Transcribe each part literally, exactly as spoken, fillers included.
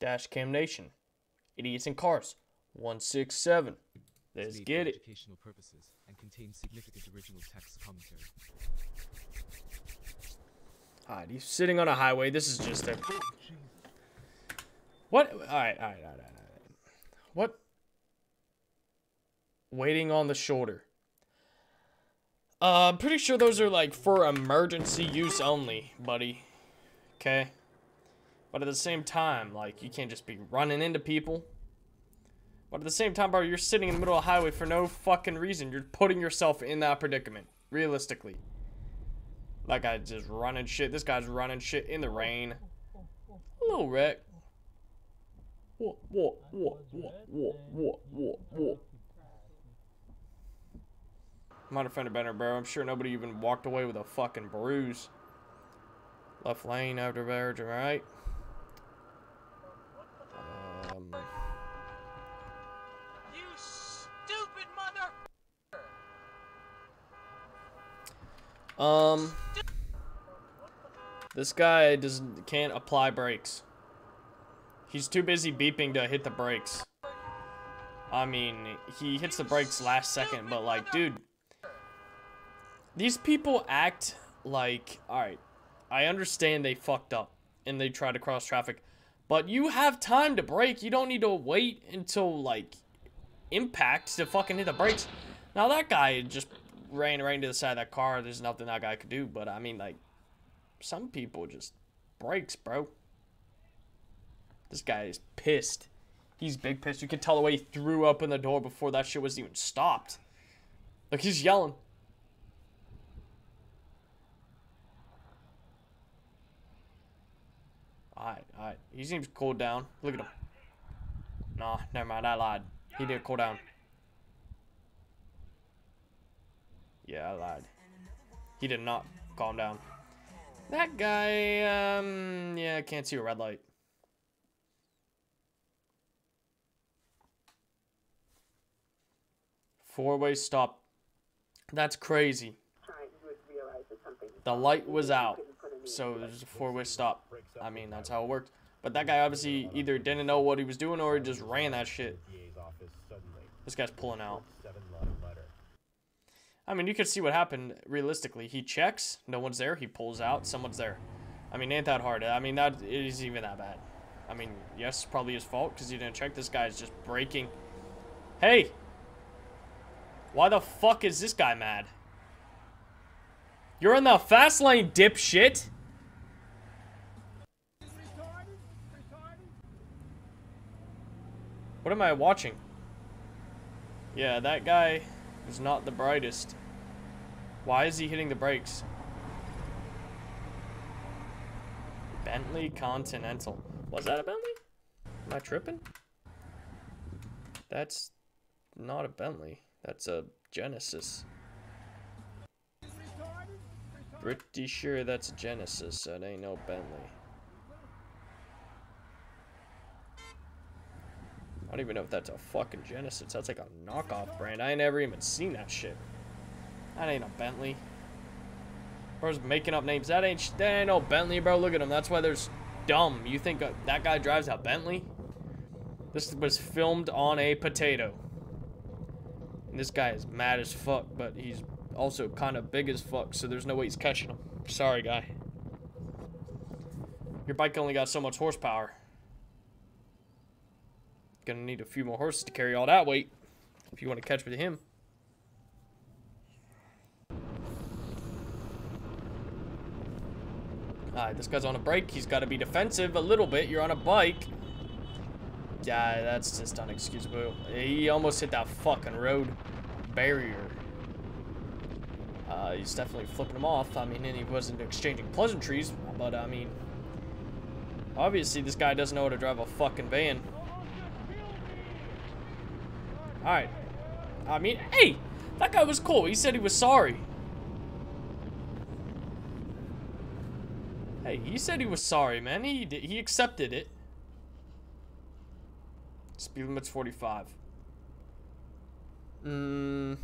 Dash Cam Nation, Idiots In Cars, one six seven. Let's get it. Educational purposes and contains significant original text commentary. Alright, he's sitting on a highway. This is just a... What? Alright, alright, alright, alright, alright. What? Waiting on the shoulder. Uh, I'm pretty sure those are like for emergency use only, buddy. Okay? But at the same time, like, you can't just be running into people. But at the same time, bro, you're sitting in the middle of the highway for no fucking reason. You're putting yourself in that predicament, realistically. That guy's just running shit. This guy's running shit in the rain. Hello, wreck. What, what, what, what, what, what, what, what. Minor fender bender, bro. I'm sure nobody even walked away with a fucking bruise. Left lane after marriage, all right. Um. You stupid mother. Um. This guy doesn't can't apply brakes. He's too busy beeping to hit the brakes. I mean, he hits the brakes last second, but like, dude. These people act like, alright, I understand they fucked up and they try to cross traffic, but you have time to brake. You don't need to wait until, like, impact to fucking hit the brakes. Now, that guy just ran right into the side of that car. There's nothing that guy could do, but, I mean, like, some people just brakes, bro. This guy is pissed. He's big pissed. You can tell the way he threw open the door before that shit was even stopped. Like, he's yelling. Alright, alright. He seems cooled down. Look at him. Nah, never mind. I lied. He did cool down. Yeah, I lied. He did not calm down. That guy, um, yeah, I can't see a red light. Four-way stop. That's crazy. The light was out. So there's a four-way stop. I mean, that's how it worked. But that guy obviously either didn't know what he was doing or he just ran that shit. This guy's pulling out. I mean, you could see what happened realistically. He checks. No one's there. He pulls out. Someone's there. I mean, ain't that hard. I mean, that it isn't even that bad. I mean, yes, probably his fault because he didn't check. This guy's just braking. Hey! Why the fuck is this guy mad? You're in the fast lane, dipshit. What am I watching? Yeah, that guy was not the brightest. Why is he hitting the brakes? Bentley Continental. Was that a Bentley? Am I tripping? That's not a Bentley. That's a Genesis. Pretty sure that's a Genesis, so it ain't no Bentley. I don't even know if that's a fucking Genesis. That's like a knockoff brand. I ain't never even seen that shit. That ain't a Bentley. Bro's making up names. That ain't, that ain't no Bentley, bro. Look at him. That's why there's dumb. You think that guy drives a Bentley? This was filmed on a potato. And this guy is mad as fuck, but he's also kind of big as fuck, so there's no way he's catching him. Sorry, guy. Your bike only got so much horsepower. Gonna need a few more horses to carry all that weight if you want to catch with him. Alright, this guy's on a break. He's got to be defensive a little bit. You're on a bike. Yeah, that's just unexcusable. He almost hit that fucking road barrier. Uh, he's definitely flipping him off. I mean, and he wasn't exchanging pleasantries, but I mean, obviously this guy doesn't know how to drive a fucking van. Alright. I mean, hey, that guy was cool. He said he was sorry. Hey, he said he was sorry, man. He did, he accepted it. Speed limit's forty-five. Mmm...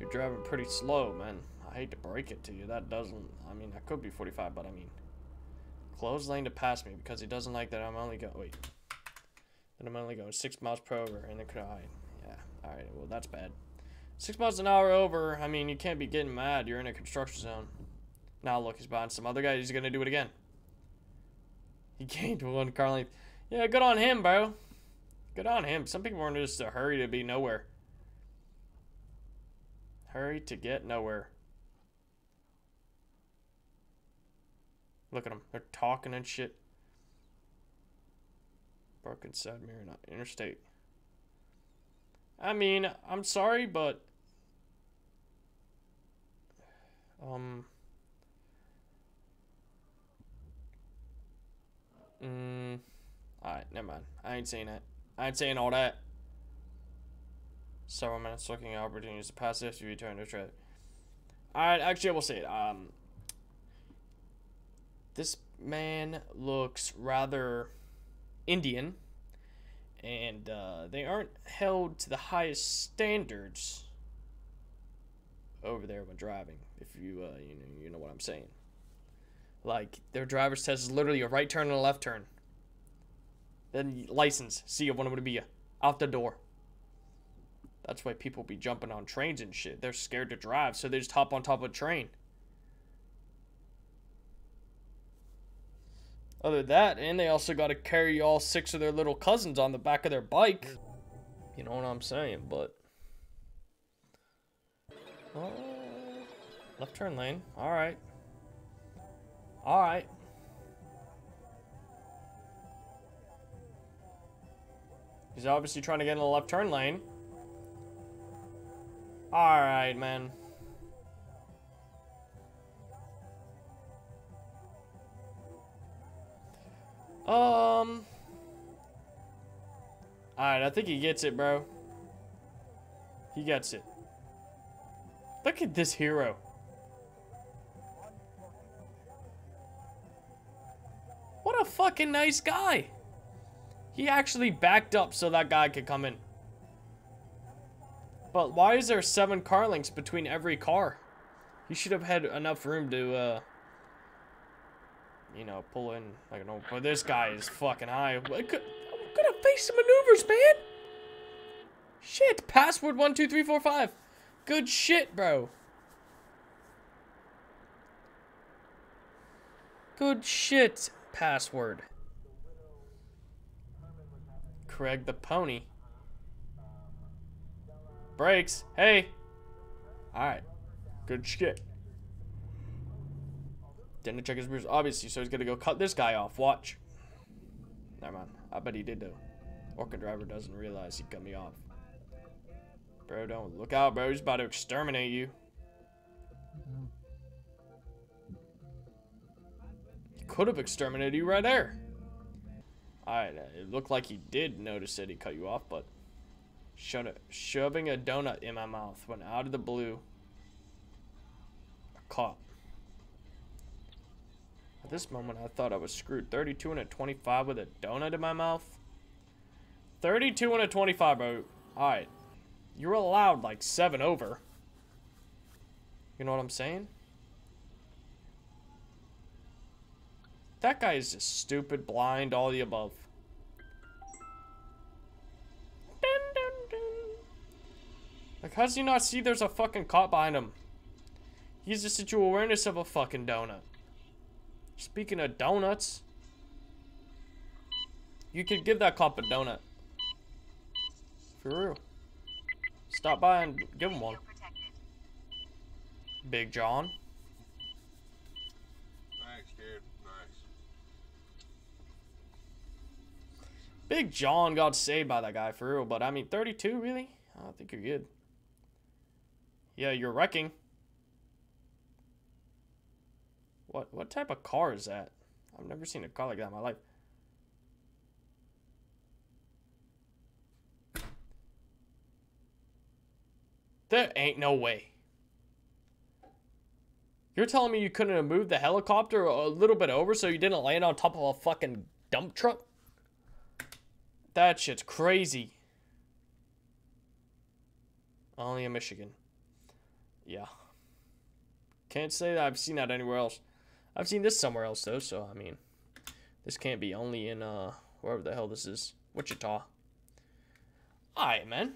You're driving pretty slow, man. I hate to break it to you. That doesn't... I mean, that could be forty-five, but I mean... Clothesline to pass me because he doesn't like that I'm only go wait. That I'm only going six miles per hour in the crowd. Yeah. Alright, well that's bad. Six miles an hour over, I mean you can't be getting mad, you're in a construction zone. Now look, he's behind some other guy, he's gonna do it again. He gained one car length. Yeah, good on him, bro. Good on him. Some people are in just a hurry to be nowhere. Hurry to get nowhere. Look at them. They're talking and shit. Broken side mirror, not interstate. I mean, I'm sorry, but... Um... Mm, alright, never mind. I ain't saying that. I ain't saying all that. Several minutes looking at opportunities to pass if you return to trade. Alright, actually I will say it. Um, this man looks rather Indian. And uh, they aren't held to the highest standards over there when driving. If you, uh, you know, you know what I'm saying. Like, their driver's test is literally a right turn and a left turn. Then license. See if one would be out the door. That's why people be jumping on trains and shit. They're scared to drive, so they just hop on top of a train. Other than that, and they also got to carry all six of their little cousins on the back of their bike. You know what I'm saying, but... Oh, left turn lane. All right. All right. He's obviously trying to get in the left turn lane. All right, man. Um. All right, I think he gets it, bro. He gets it. Look at this hero. What a fucking nice guy. He actually backed up so that guy could come in. But why is there seven car lengths between every car? He should have had enough room to, uh, you know, pull in like an old. But this guy is fucking high. Good, good at basic maneuvers, man. Shit. Password one two three four five. Good shit, bro. Good shit. Password. Craig the Pony. Brakes. Hey. Alright. Good shit. Didn't check his mirrors, obviously, so he's gonna go cut this guy off. Watch. Never mind. I bet he did, though. Orca driver doesn't realize he cut me off. Bro, don't look out, bro. He's about to exterminate you. Could have exterminated you right there. Alright, it looked like he did notice that he cut you off, but shut shoving a donut in my mouth when out of the blue a cop. At this moment I thought I was screwed. thirty-two and a twenty-five with a donut in my mouth. thirty-two and a twenty-five, bro. Alright. You're allowed like seven over. You know what I'm saying? That guy is just stupid, blind, all the above. Dun, dun, dun. Like, how does he not see there's a fucking cop behind him? He's just into awareness of a fucking donut. Speaking of donuts, you could give that cop a donut. For real. Stop by and give him one. Big John. Thanks, dude. Big John got saved by that guy, for real. But, I mean, thirty-two, really? I think you're good. Yeah, you're wrecking. What what type of car is that? I've never seen a car like that in my life. There ain't no way. You're telling me you couldn't have moved the helicopter a little bit over so you didn't land on top of a fucking dump truck? That shit's crazy. Only in Michigan. Yeah. Can't say that I've seen that anywhere else. I've seen this somewhere else, though, so, I mean, This can't be only in, uh, wherever the hell this is. Wichita. Alright, man.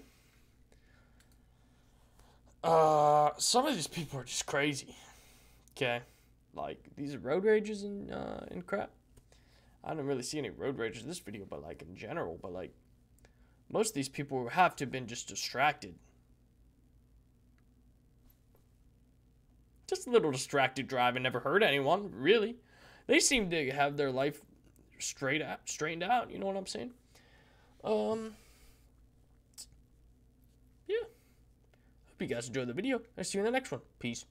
Uh, some of these people are just crazy. Okay. Like, these are road rages and, uh, and crap. I didn't really see any road rages in this video, but, like, in general. But, like, most of these people have to have been just distracted. Just a little distracted driving. Never hurt anyone, really. They seem to have their life straight out, straightened out. You know what I'm saying? Um, yeah. Hope you guys enjoyed the video. I'll see you in the next one. Peace.